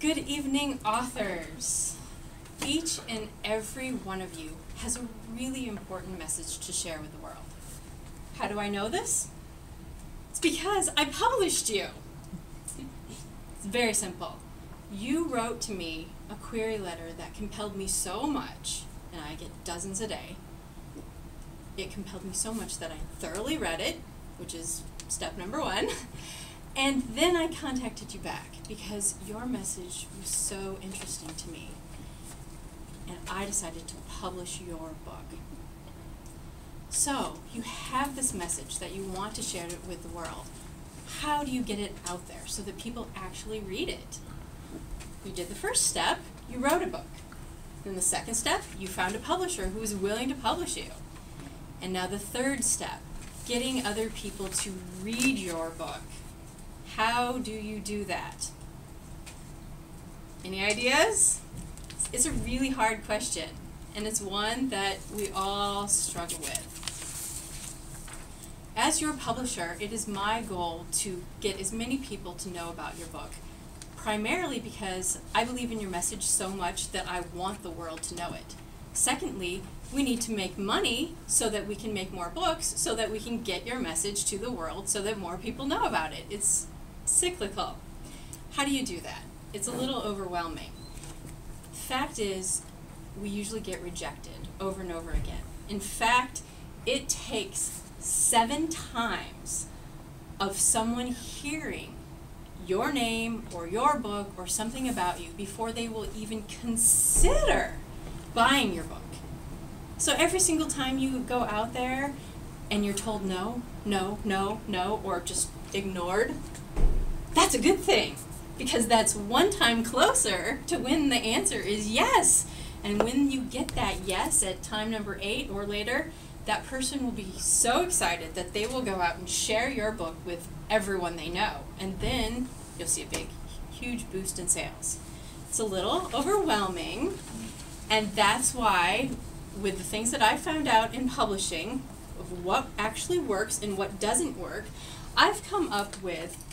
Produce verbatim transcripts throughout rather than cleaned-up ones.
Good evening, authors. Each and every one of you has a really important message to share with the world. How do I know this? It's because I published you. It's very simple. You wrote to me a query letter that compelled me so much, and I get dozens a day. It compelled me so much that I thoroughly read it, which is step number one. And then I contacted you back because your message was so interesting to me. And I decided to publish your book. So you have this message that you want to share it with the world. How do you get it out there so that people actually read it? You did the first step, you wrote a book. Then the second step, you found a publisher who was willing to publish you. And now the third step, getting other people to read your book. How do you do that? Any ideas? It's a really hard question, and it's one that we all struggle with. As your publisher, it is my goal to get as many people to know about your book, primarily because I believe in your message so much that I want the world to know it. Secondly, we need to make money so that we can make more books, so that we can get your message to the world so that more people know about it. It's cyclical. How do you do that? It's a little overwhelming. Fact is, we usually get rejected over and over again. In fact, it takes seven times of someone hearing your name or your book or something about you before they will even consider buying your book. So every single time you go out there and you're told no, no, no, no, or just ignored, that's a good thing. Because that's one time closer to when the answer is yes. And when you get that yes at time number eight or later, that person will be so excited that they will go out and share your book with everyone they know. And then you'll see a big, huge boost in sales. It's a little overwhelming, and that's why with the things that I found out in publishing, of what actually works and what doesn't work, I've come up with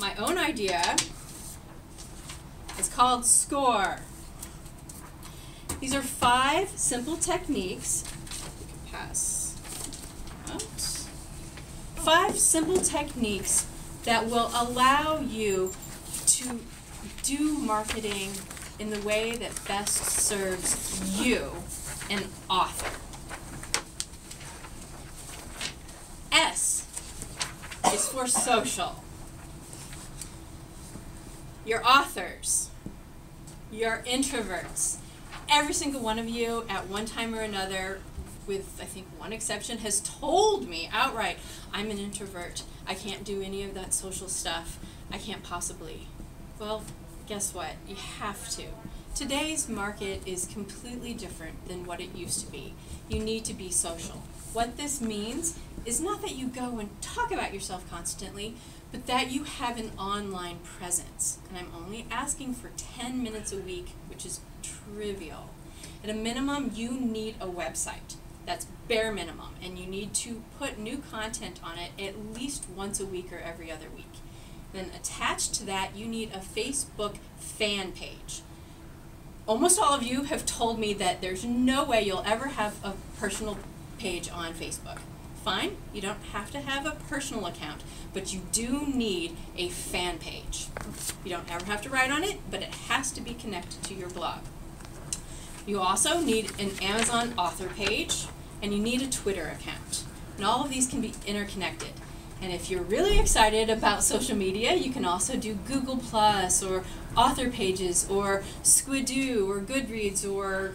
my own idea. It's called SCORE. These are five simple techniques. We can pass out. Five simple techniques that will allow you to do marketing in the way that best serves you, an author. S is for social. Your authors, your introverts, every single one of you at one time or another, with I think one exception, has told me outright, I'm an introvert, I can't do any of that social stuff, I can't possibly. Well, guess what? You have to. Today's market is completely different than what it used to be. You need to be social. What this means is not that you go and talk about yourself constantly, but that you have an online presence. And I'm only asking for ten minutes a week, which is trivial. At a minimum, you need a website. That's bare minimum. And you need to put new content on it at least once a week or every other week. Then attached to that, you need a Facebook fan page. Almost all of you have told me that there's no way you'll ever have a personal page on Facebook. Fine, you don't have to have a personal account, but you do need a fan page. You don't ever have to write on it, but it has to be connected to your blog. You also need an Amazon author page, and you need a Twitter account. And all of these can be interconnected. And if you're really excited about social media, you can also do Google Plus or author pages or Squidoo or Goodreads or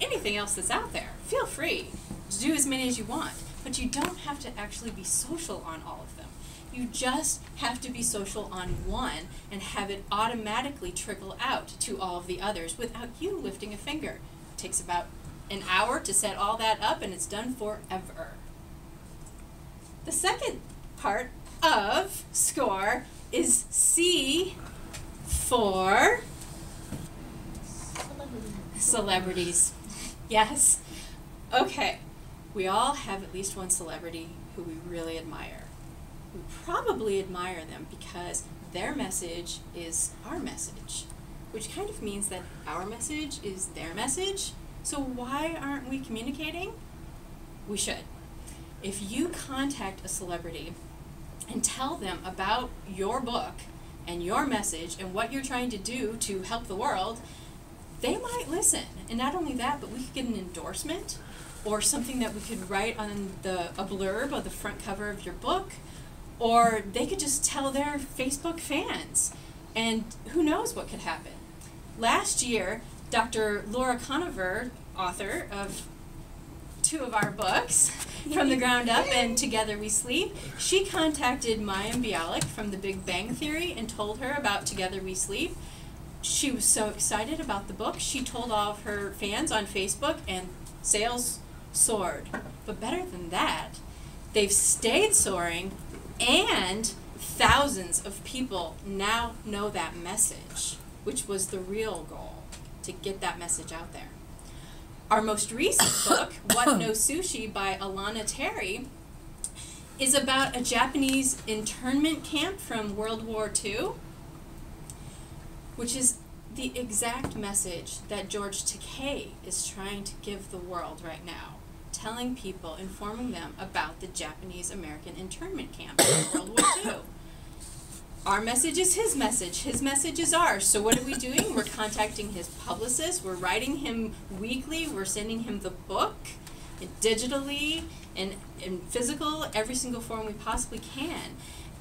anything else that's out there. Feel free to do as many as you want, but you don't have to actually be social on all of them. You just have to be social on one and have it automatically trickle out to all of the others without you lifting a finger. It takes about an hour to set all that up, and it's done forever. The second part of SCORE is C for celebrities. celebrities. Yes. Okay. We all have at least one celebrity who we really admire. We probably admire them because their message is our message, which kind of means that our message is their message. So why aren't we communicating? We should. If you contact a celebrity and tell them about your book and your message and what you're trying to do to help the world, they might listen. And not only that, but we could get an endorsement or something that we could write on the a blurb on the front cover of your book, or they could just tell their Facebook fans, and who knows what could happen. Last year, Doctor Laura Conover, author of two of our books, From the Ground Up and Together We Sleep, she contacted Mayim Bialik from The Big Bang Theory and told her about Together We Sleep. She was so excited about the book, she told all of her fans on Facebook, and sales soared. But better than that, they've stayed soaring, and thousands of people now know that message, which was the real goal, to get that message out there. Our most recent book, What No Sushi by Alana Terry, is about a Japanese internment camp from World War Two, which is the exact message that George Takei is trying to give the world right now, telling people, informing them about the Japanese-American internment camp in World War Two. Our message is his message, his message is ours. So what are we doing? We're contacting his publicist, we're writing him weekly, we're sending him the book, digitally and in physical, every single form we possibly can.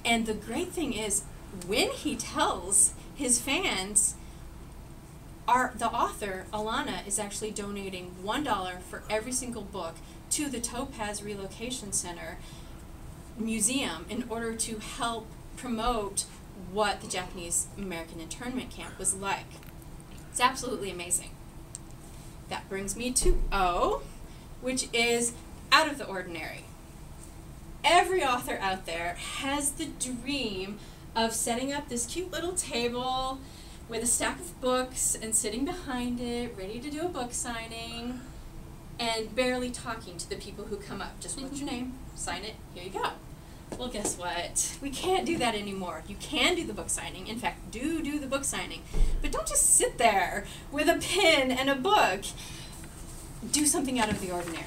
And the great thing is, when he tells his fans, our, the author, Alana, is actually donating one dollar for every single book to the Topaz Relocation Center Museum in order to help promote what the Japanese American internment camp was like. It's absolutely amazing. That brings me to O, which is out of the ordinary. Every author out there has the dream of setting up this cute little table with a stack of books and sitting behind it, ready to do a book signing, and barely talking to the people who come up. Just what's your name? Sign it. Here you go. Well, guess what? We can't do that anymore. You can do the book signing. In fact, do do the book signing. But don't just sit there with a pen and a book. Do something out of the ordinary.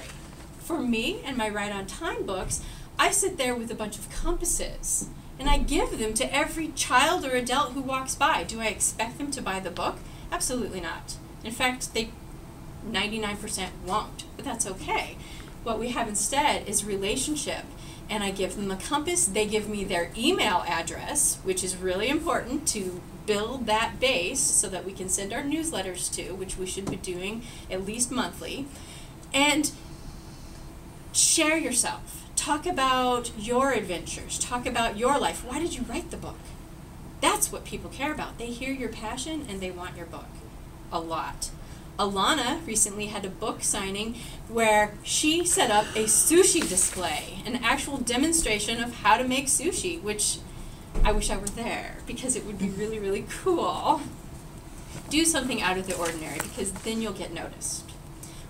For me and my Write on Time books, I sit there with a bunch of compasses, and I give them to every child or adult who walks by. Do I expect them to buy the book? Absolutely not. In fact, they ninety-nine percent won't, but that's okay. What we have instead is relationship. And I give them a compass, they give me their email address, which is really important to build that base so that we can send our newsletters to, which we should be doing at least monthly. And share yourself. Talk about your adventures. Talk about your life. Why did you write the book? That's what people care about. They hear your passion and they want your book a lot. Alana recently had a book signing where she set up a sushi display, an actual demonstration of how to make sushi, which I wish I were there because it would be really, really cool. Do something out of the ordinary because then you'll get noticed.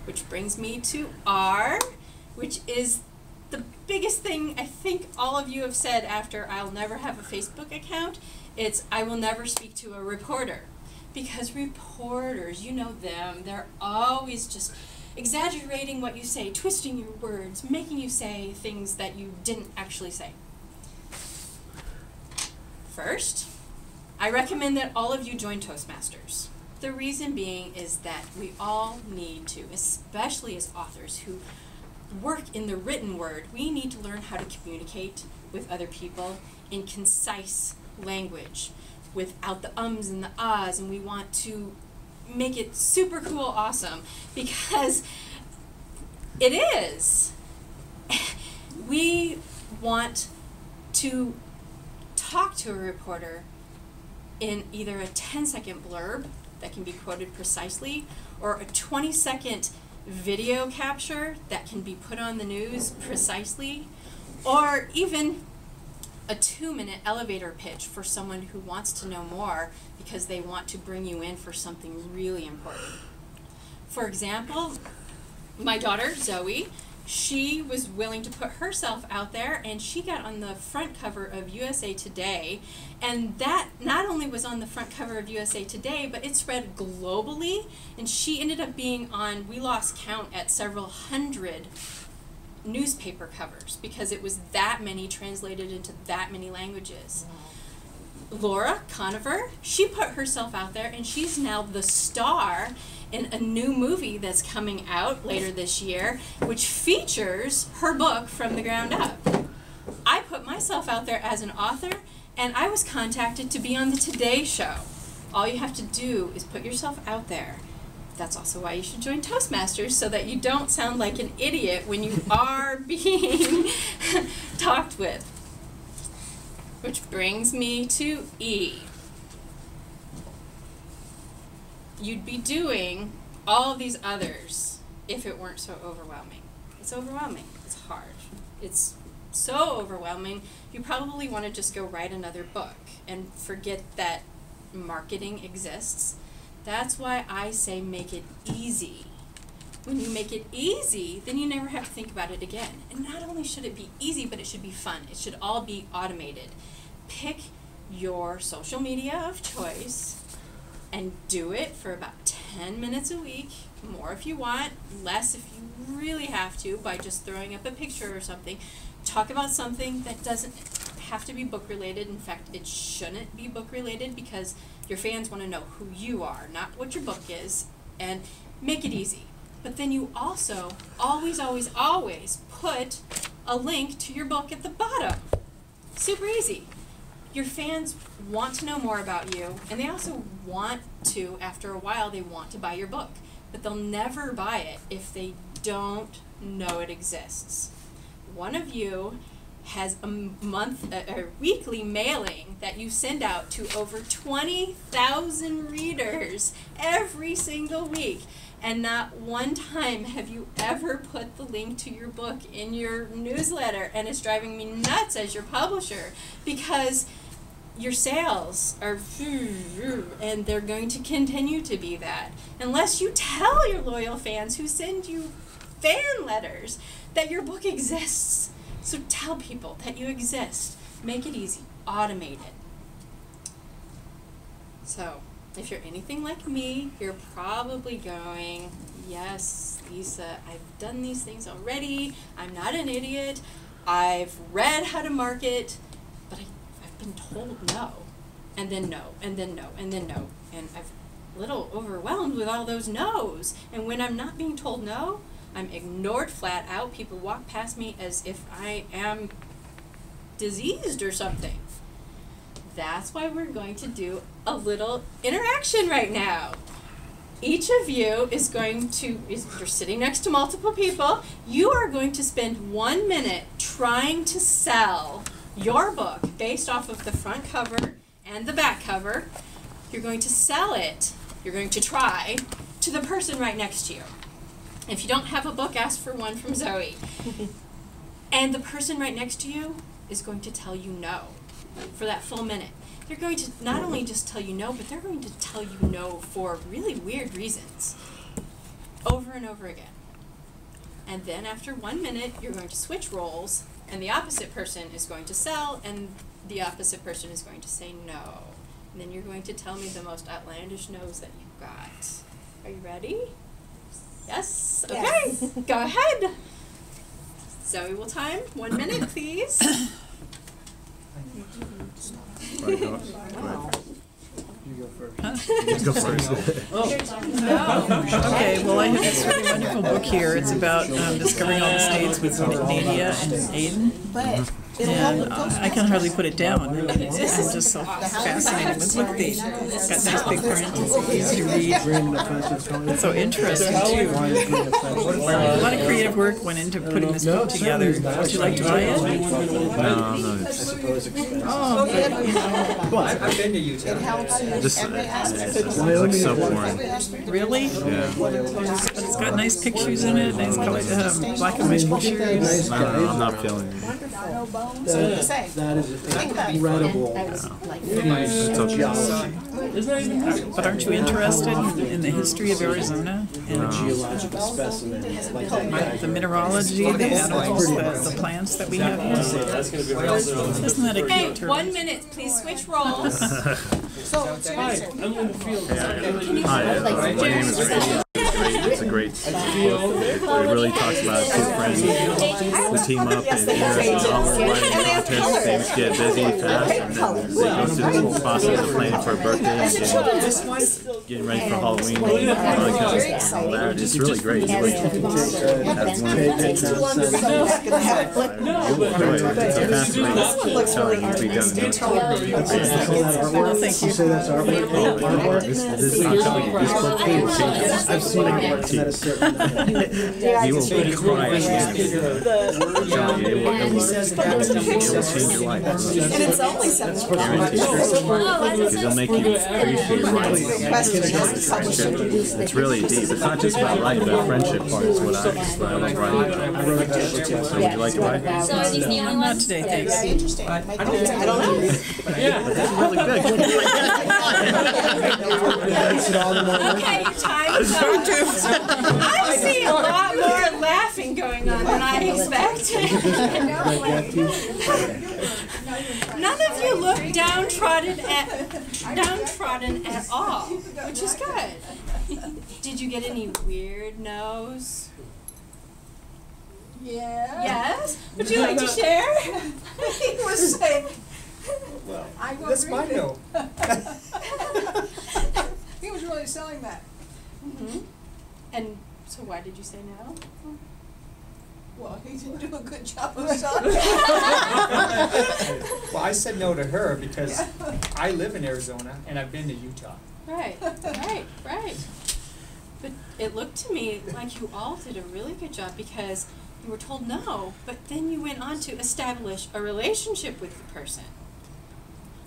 Which brings me to R, which is the biggest thing I think all of you have said after I'll never have a Facebook account. It's I will never speak to a reporter. Because reporters, you know them, they're always just exaggerating what you say, twisting your words, making you say things that you didn't actually say. First, I recommend that all of you join Toastmasters. The reason being is that we all need to, especially as authors who work in the written word, we need to learn how to communicate with other people in concise language, without the ums and the ahs, and we want to make it super cool awesome, because it is. We want to talk to a reporter in either a ten second blurb that can be quoted precisely, or a twenty second video capture that can be put on the news precisely, or even a two minute elevator pitch for someone who wants to know more because they want to bring you in for something really important. For example, my daughter, Zoe, she was willing to put herself out there, and she got on the front cover of U S A Today, and that not only was on the front cover of U S A Today, but it spread globally, and she ended up being on, we lost count at several hundred newspaper covers because it was that many translated into that many languages. Wow. Laura Conover, she put herself out there, and she's now the star in a new movie that's coming out later this year, which features her book from the ground up. I put myself out there as an author, and I was contacted to be on the Today Show. All you have to do is put yourself out there. That's also why you should join Toastmasters, so that you don't sound like an idiot when you are being talked with. Which brings me to E. You'd be doing all these others if it weren't so overwhelming. It's overwhelming. It's hard. It's so overwhelming. You probably want to just go write another book and forget that marketing exists. That's why I say make it easy. When you make it easy, then you never have to think about it again. And not only should it be easy, but it should be fun. It should all be automated. Pick your social media of choice and do it for about ten minutes a week, more if you want, less if you really have to, by just throwing up a picture or something. Talk about something that doesn't have to be book related. In fact, it shouldn't be book related, because your fans want to know who you are, not what your book is, and make it easy. But then you also always, always, always put a link to your book at the bottom. Super easy. Your fans want to know more about you, and they also want to, after a while, they want to buy your book. But they'll never buy it if they don't know it exists. One of you has a month, a, a weekly mailing that you send out to over twenty thousand readers every single week, and not one time have you ever put the link to your book in your newsletter, and it's driving me nuts as your publisher, because your sales are, and they're going to continue to be that, unless you tell your loyal fans who send you fan letters that your book exists. So tell people that you exist. Make it easy. Automate it. So if you're anything like me, you're probably going, yes, Lisa, I've done these things already. I'm not an idiot. I've read how to market, but I, I've been told no, and then no, and then no, and then no. And I've a little overwhelmed with all those no's. And when I'm not being told no, I'm ignored flat out. People walk past me as if I am diseased or something. That's why we're going to do a little interaction right now. Each of you is going to, is, you're sitting next to multiple people, you are going to spend one minute trying to sell your book based off of the front cover and the back cover. You're going to sell it, you're going to try, to the person right next to you. If you don't have a book, ask for one from Zoe. And the person right next to you is going to tell you no for that full minute. They're going to not only just tell you no, but they're going to tell you no for really weird reasons, over and over again. And then after one minute, you're going to switch roles, and the opposite person is going to sell, and the opposite person is going to say no. And then you're going to tell me the most outlandish no's that you've got. Are you ready? Yes? Okay. Yes. Go ahead. Zoe will time. One minute, please. Wow. You go first. You go first. Oh. Okay, well, I have this really wonderful book here. It's about um, discovering all the states with Nadia and Aiden. And uh, I can hardly put it down. I mean, it's, I'm just so fascinated with look at these. It's got nice big print. It's easy to read. It's so interesting, too. A lot of creative work went into putting this book together. Would you like to buy it? No, no. Oh, but, you know. I've been to Utah. This, uh, it looks so foreign. Really? Yeah. But it's got nice pictures in it, nice color, um, black and white pictures. No, no, I'm not feeling it. That, that is incredible. Yeah. It's a geology. There's not even music. But aren't you interested in the history of Arizona? And uh, geological specimen. Like that. The mineralogy, the animals, the, the plants that we have here. Isn't that a cute hey, turtle? One minute, please switch roles. So, it's your answer. I'm in the field. Hi, my name is Randy. It's a great book. It really talks about two friends who team up and interest in all their life. Things get busy fast, and then they go to the sponsor of the plane for a birthday and getting, getting ready for Halloween. And it's really great. It's really cool. You will be crying. He says change your life. And it's only seven dollars. It'll make you appreciate life. It's really deep. It's not just about life, but friendship part is what I was writing about. So would you like to write? Not today, thanks. I don't know. Yeah, that's really good. Okay, time's up. I see a lot more laughing going on than I expected. None of you look downtrodden at downtrodden at all, which is good. Did you get any weird no's? Yeah. Yes. Would you like to share? He was saying, "Well, I won't that's my no." He was really selling that. Mm-hmm. And so why did you say no? Well, he didn't do a good job of selling. Well, I said no to her because yeah. I live in Arizona and I've been to Utah. Right, right, right. But it looked to me like you all did a really good job because you were told no, but then you went on to establish a relationship with the person.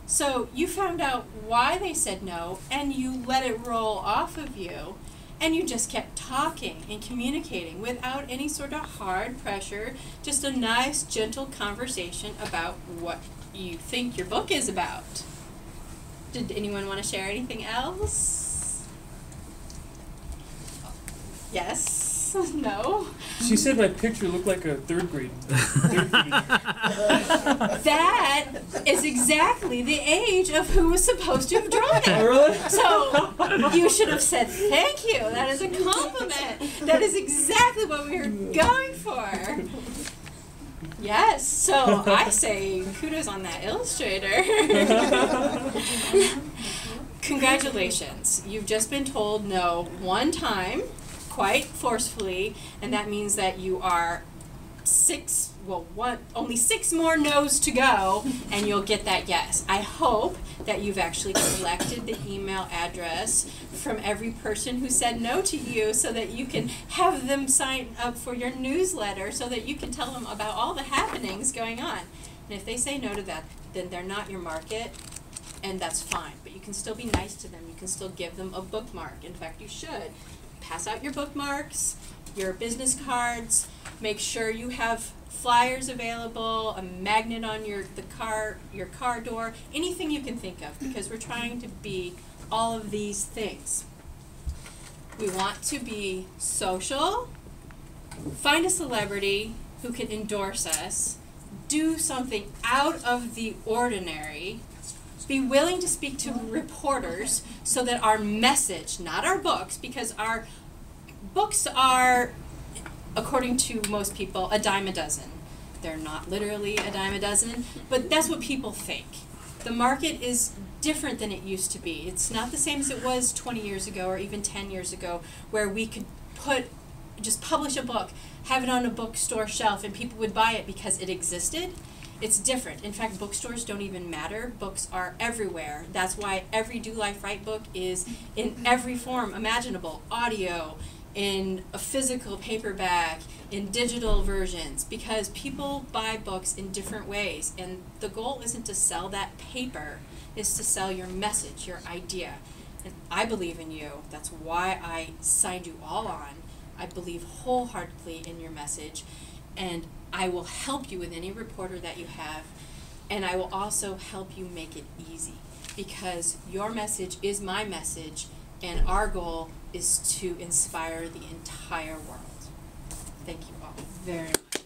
So you found out why they said no and you let it roll off of you. And you just kept talking and communicating without any sort of hard pressure, just a nice, gentle conversation about what you think your book is about. Did anyone want to share anything else? Yes? No? She said my picture looked like a third grade. Third grade. That is exactly the age of who was supposed to have drawn it. Really? So you should have said thank you. That is a compliment. That is exactly what we were going for. Yes. So I say kudos on that illustrator. Congratulations. You've just been told no one time, quite forcefully, and that means that you are six, well, one, only six more no's to go, and you'll get that yes. I hope that you've actually collected the email address from every person who said no to you so that you can have them sign up for your newsletter so that you can tell them about all the happenings going on. And if they say no to that, then they're not your market, and that's fine. But you can still be nice to them. You can still give them a bookmark. In fact, you should. Pass out your bookmarks, your business cards, make sure you have flyers available, a magnet on your the car your car door, anything you can think of, because we're trying to be all of these things. We want to be social, find a celebrity who can endorse us, do something out of the ordinary, be willing to speak to reporters so that our message, not our books, because our books are, according to most people, a dime a dozen. They're not literally a dime a dozen, but that's what people think. The market is different than it used to be. It's not the same as it was twenty years ago or even ten years ago, where we could put, just publish a book, have it on a bookstore shelf, and people would buy it because it existed. It's different. In fact, bookstores don't even matter. Books are everywhere. That's why every Do Life Right book is in every form imaginable, audio, in a physical paperback, in digital versions, because people buy books in different ways, and the goal isn't to sell that paper, it's to sell your message, your idea. And I believe in you. That's why I signed you all on. I believe wholeheartedly in your message, and I will help you with any reporter that you have, and I will also help you make it easy. because your message is my message, and our goal is to inspire the entire world. Thank you all very much.